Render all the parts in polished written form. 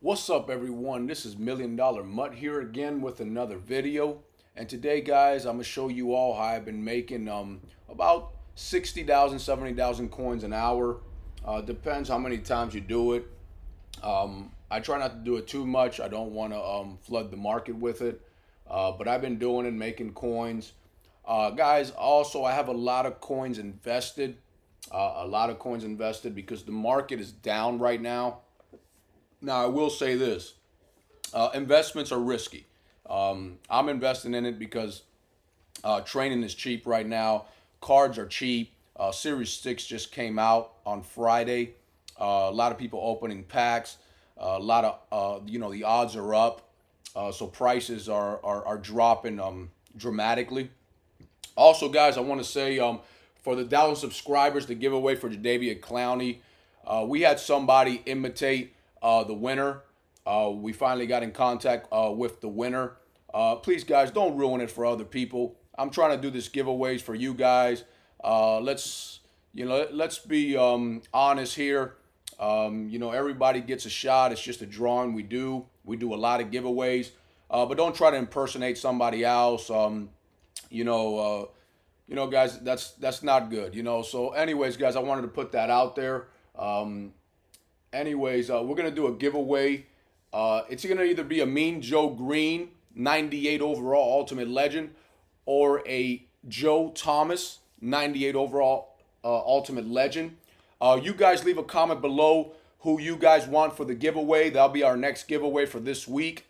What's up, everyone? This is Million Dollar Mut here again with another video. And today, guys, I'm gonna show you all how I've been making about 60,000, 70,000 coins an hour. Depends how many times you do it. I try not to do it too much. I don't want to flood the market with it. But I've been doing it, making coins. Guys, also, I have a lot of coins invested. Because the market is down right now. Now, I will say this. Investments are risky. I'm investing in it because training is cheap right now. Cards are cheap. Series 6 just came out on Friday. A lot of people opening packs. A lot of, you know, the odds are up. So prices are dropping dramatically. Also, guys, I want to say for the 1,000 subscribers, the giveaway for Jadeveon Clowney, we had somebody imitate the winner. We finally got in contact with the winner. Please, guys, don't ruin it for other people. I'm trying to do this giveaways for you guys. Let's be honest here. You know, everybody gets a shot. It's just a drawing we do. We do a lot of giveaways, but don't try to impersonate somebody else. Guys, that's not good. You know, so anyways, guys, I wanted to put that out there. We're going to do a giveaway. It's going to either be a Mean Joe Green, 98 overall Ultimate Legend, or a Joe Thomas, 98 overall Ultimate Legend. You guys leave a comment below who you guys want for the giveaway. That'll be our next giveaway for this week.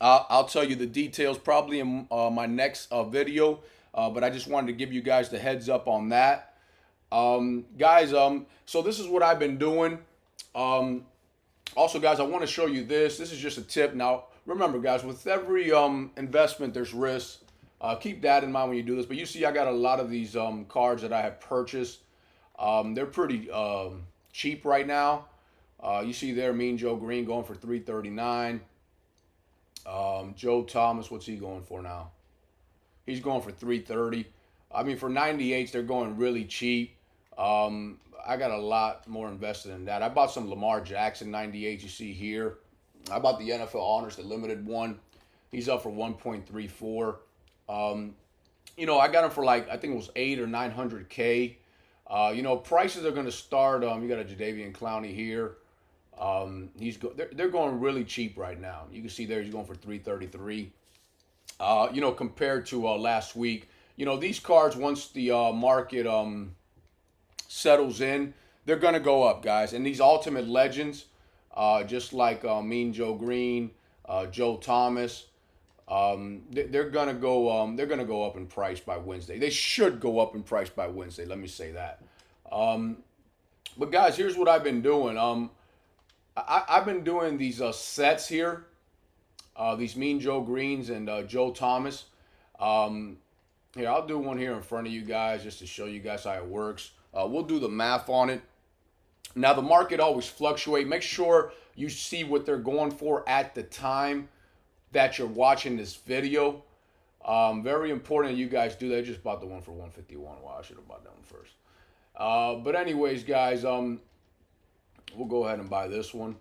I'll tell you the details probably in my next video, but I just wanted to give you guys the heads up on that. Guys, so this is what I've been doing. Also, guys, I want to show you this. This is just a tip. Now, remember, guys, with every investment, there's risks. Keep that in mind when you do this. But you see, I got a lot of these cards that I have purchased. They're pretty cheap right now. You see there, Mean Joe Green going for $3.39. Joe Thomas, what's he going for now? He's going for $3.30. I mean, for 98s, they're going really cheap. I got a lot more invested in that. I bought some Lamar Jackson 98s you see here. I bought the NFL Honors, the limited one. He's up for 1.34. You know, I got him for like, I think it was 800 or 900K. You know, prices are going to start. You got a Jadeveon Clowney here. They're going really cheap right now. You can see there he's going for 333. You know, compared to last week. You know, these cards, once the market settles in, they're gonna go up, guys. And these Ultimate Legends, just like Mean Joe Green, Joe Thomas, they're gonna go up in price by Wednesday. They should go up in price by Wednesday, let me say that. But guys, here's what I've been doing. I've been doing these sets here, these Mean Joe Greens and Joe Thomas. Here, I'll do one here in front of you guys just to show you guys how it works. We'll do the math on it. Now, the market always fluctuates. Make sure you see what they're going for at the time that you're watching this video. Very important that you guys do that. I just bought the one for 151. Wow, I should have bought that one first. But anyways, guys, we'll go ahead and buy this one.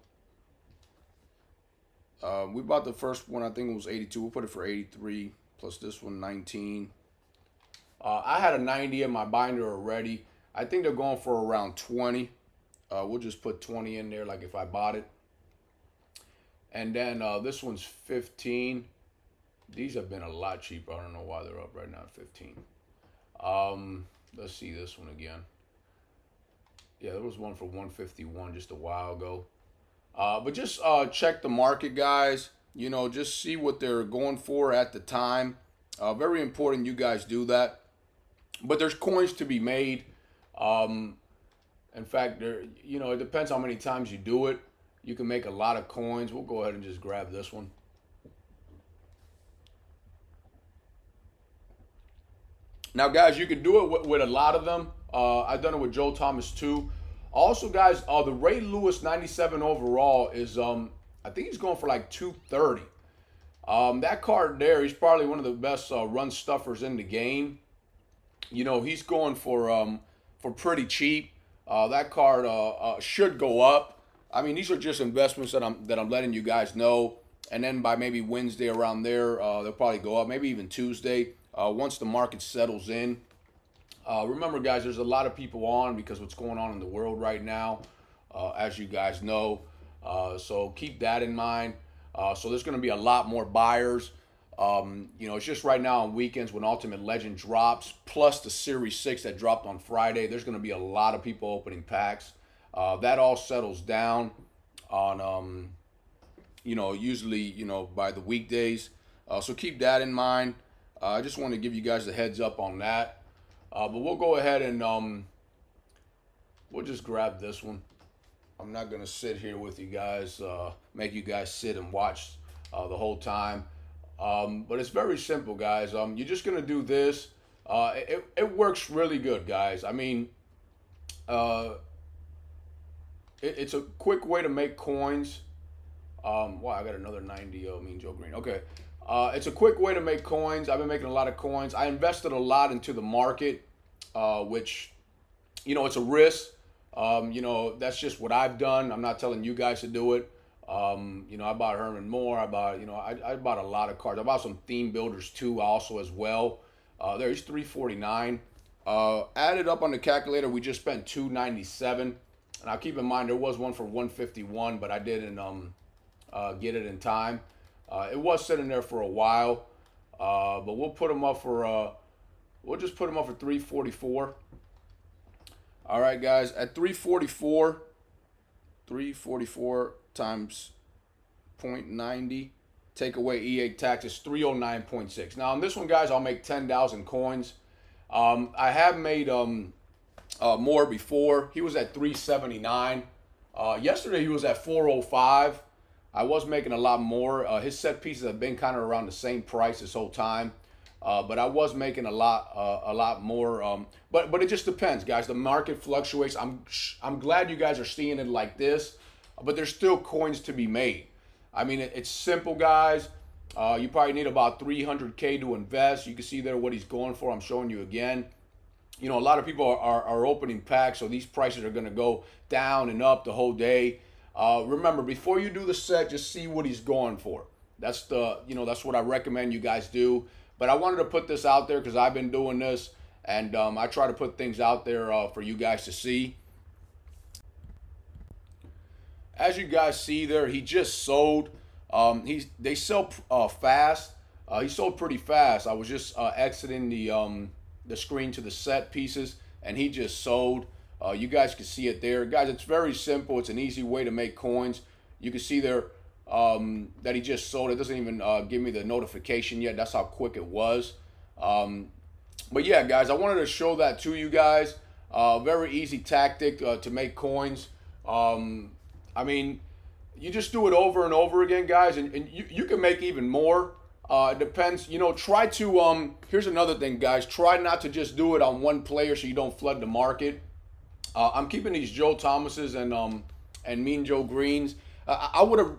We bought the first one. I think it was 82. We'll put it for 83 plus this one, 19. I had a 90 in my binder already. I think they're going for around 20. We'll just put 20 in there, like if I bought it. And then this one's 15. These have been a lot cheaper. I don't know why they're up right now at 15. Let's see this one again. Yeah, there was one for 151 just a while ago. But just check the market, guys. You know, just see what they're going for at the time. Very important you guys do that. But there's coins to be made. In fact, you know, it depends how many times you do it. You can make a lot of coins. We'll go ahead and just grab this one. Now, guys, you can do it with a lot of them. I've done it with Joe Thomas too. Also, guys, the Ray Lewis 97 overall is, I think he's going for like 230. That card there, he's probably one of the best run stuffers in the game. You know, he's going for pretty cheap. That card should go up. I mean, these are just investments that I'm letting you guys know. And then by maybe Wednesday around there, they'll probably go up, maybe even Tuesday, once the market settles in. Remember, guys, there's a lot of people on because what's going on in the world right now, as you guys know. So keep that in mind. So there's going to be a lot more buyers. You know, it's just right now on weekends when Ultimate Legend drops, plus the Series 6 that dropped on Friday, there's going to be a lot of people opening packs. That all settles down on, you know, usually, you know, by the weekdays. So keep that in mind. I just want to give you guys a heads up on that. But we'll go ahead and we'll just grab this one. I'm not going to sit here with you guys, make you guys sit and watch the whole time. But it's very simple, guys. You're just going to do this. It works really good, guys. I mean, it's a quick way to make coins. Wow, I got another 90 Mean Joe Green. Okay. It's a quick way to make coins. I've been making a lot of coins. I invested a lot into the market, which, you know, it's a risk. You know, that's just what I've done. I'm not telling you guys to do it. You know, I bought Herman Moore. I bought, you know, I bought a lot of cards. I bought some theme builders too, also as well. There's $349. Added up on the calculator, we just spent $297. Now keep in mind, there was one for $151, but I didn't get it in time. It was sitting there for a while, but we'll put them up for we'll just put them up for $344. All right, guys, at $344 times 0.90, take away EA taxes, 309.6. Now on this one, guys, I'll make 10,000 coins. I have made more before. He was at 379. Yesterday he was at 405. I was making a lot more. His set pieces have been kind of around the same price this whole time, but I was making a lot more. But it just depends, guys. The market fluctuates. I'm glad you guys are seeing it like this, but there's still coins to be made. I mean, it's simple, guys. You probably need about 300K to invest. You can see there what he's going for. I'm showing you again. You know, a lot of people are opening packs, so these prices are going to go down and up the whole day. Remember, before you do the set, just see what he's going for. That's the, you know, that's what I recommend you guys do. But I wanted to put this out there because I've been doing this, and I try to put things out there for you guys to see. As you guys see there, he just sold. They sell fast. He sold pretty fast. I was just exiting the screen to the set pieces, and he just sold. You guys can see it there, guys. It's very simple. It's an easy way to make coins. You can see there that he just sold. It doesn't even give me the notification yet. That's how quick it was. But yeah, guys, I wanted to show that to you guys. Very easy tactic to make coins. I mean, you just do it over and over again, guys, and you can make even more. It depends, you know, try to, here's another thing, guys, try not to just do it on one player so you don't flood the market. I'm keeping these Joe Thomases and Mean Joe Greens. I would have,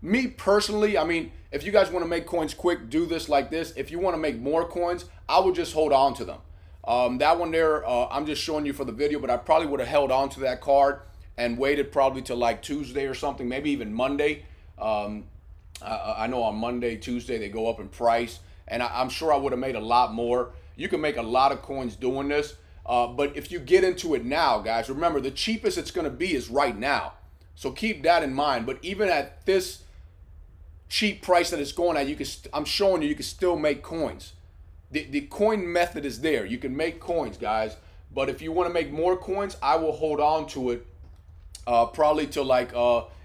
me personally, I mean, if you guys want to make coins quick, do this like this. If you want to make more coins, I would just hold on to them. That one there, I'm just showing you for the video, but I probably would have held on to that card and waited probably till like Tuesday or something, maybe even Monday. I know on Monday, Tuesday, they go up in price, and I'm sure I would have made a lot more. You can make a lot of coins doing this, but if you get into it now, guys, remember the cheapest it's going to be is right now. So keep that in mind. But even at this cheap price that it's going at, you can I'm showing you can still make coins. The coin method is there. You can make coins, guys. But if you want to make more coins, I will hold on to it probably till like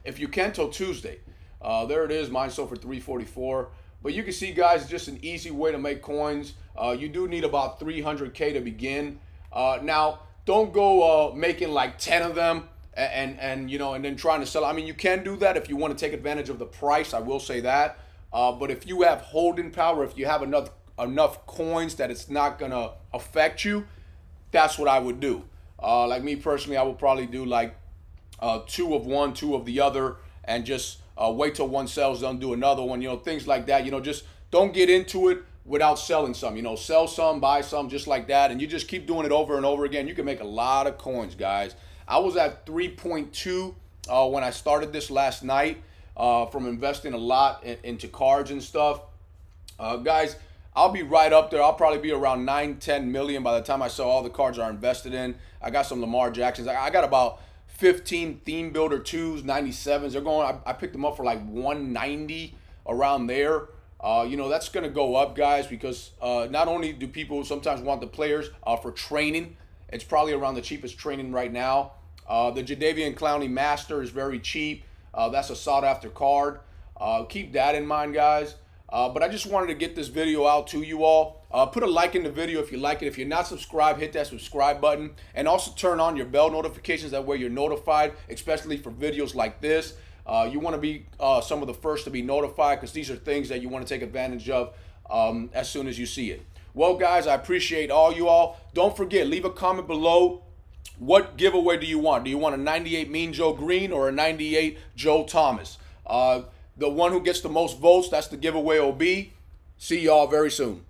if you can till Tuesday. There it is. Mine sold for $344. But you can see, guys, it's just an easy way to make coins. You do need about 300K to begin. Now, don't go making like 10 of them and you know, and then trying to sell. I mean, you can do that if you want to take advantage of the price. I will say that. But if you have holding power, if you have enough coins that it's not gonna affect you, that's what I would do. Like me personally, I would probably do like two of one, two of the other, and just wait till one sells, then do another one, you know, things like that. You know, just don't get into it without selling some, you know, sell some, buy some, just like that. And you just keep doing it over and over again. You can make a lot of coins, guys. I was at 3.2 when I started this last night from investing a lot into cards and stuff. Guys, I'll be right up there. I'll probably be around 9, 10 million by the time I sell all the cards I invested in. I got some Lamar Jacksons. I got about 15 Theme Builder 2s, 97s. They're going, I picked them up for like 190 around there. You know, that's going to go up, guys, because not only do people sometimes want the players for training, it's probably around the cheapest training right now. The Jadeveon Clowney Master is very cheap. That's a sought-after card. Keep that in mind, guys. But I just wanted to get this video out to you all. Put a like in the video if you like it. If you're not subscribed, hit that subscribe button. And also turn on your bell notifications. That way you're notified, especially for videos like this. You want to be some of the first to be notified because these are things that you want to take advantage of as soon as you see it. Well, guys, I appreciate all you all. Don't forget, leave a comment below. What giveaway do you want? Do you want a 98 Mean Joe Green or a 98 Joe Thomas? The one who gets the most votes, that's the giveaway OB. See y'all very soon.